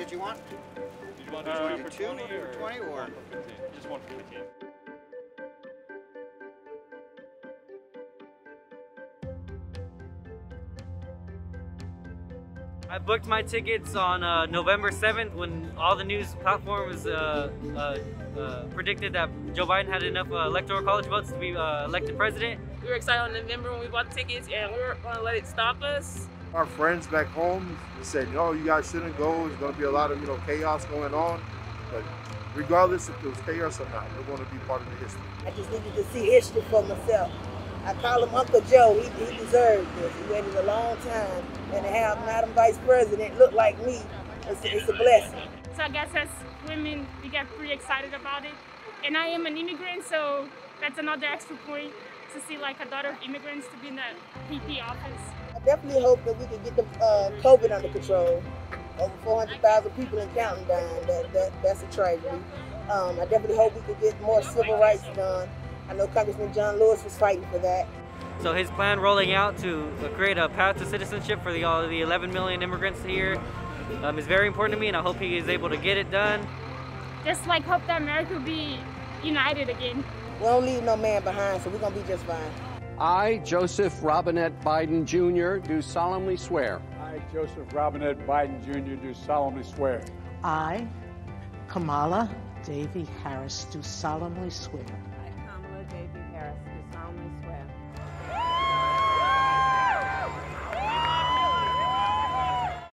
did you want? Did you want to do one for 20 or 20 or one for 15? Just one for 15. I booked my tickets on November 7th when all the news platforms predicted that Joe Biden had enough electoral college votes to be elected president. We were excited on November when we bought tickets, and we weren't going to let it stop us. Our friends back home said, no, you guys shouldn't go. There's going to be a lot of chaos going on. But regardless if there was chaos or not, we're going to be part of the history. I just needed to see history for myself. I call him Uncle Joe. He deserved this. He waited a long time, and to have Madam Vice President look like me, it's a blessing. So I guess as women, we get pretty excited about it. And I am an immigrant, so that's another extra point to see like a daughter of immigrants to be in the PP office. I definitely hope that we can get the COVID under control. Over 400,000 people in counting dying. That's a tragedy. I definitely hope we can get more civil rights done. I know Congressman John Lewis was fighting for that. So his plan rolling out to create a path to citizenship for all the 11 million immigrants here is very important to me, and I hope he is able to get it done. Just like hope that America will be united again. We don't leave no man behind, so we're going to be just fine. I, Joseph Robinett Biden Jr., do solemnly swear. I, Joseph Robinett Biden Jr., do solemnly swear. I, Kamala Davy Harris, do solemnly swear. Kamala Davy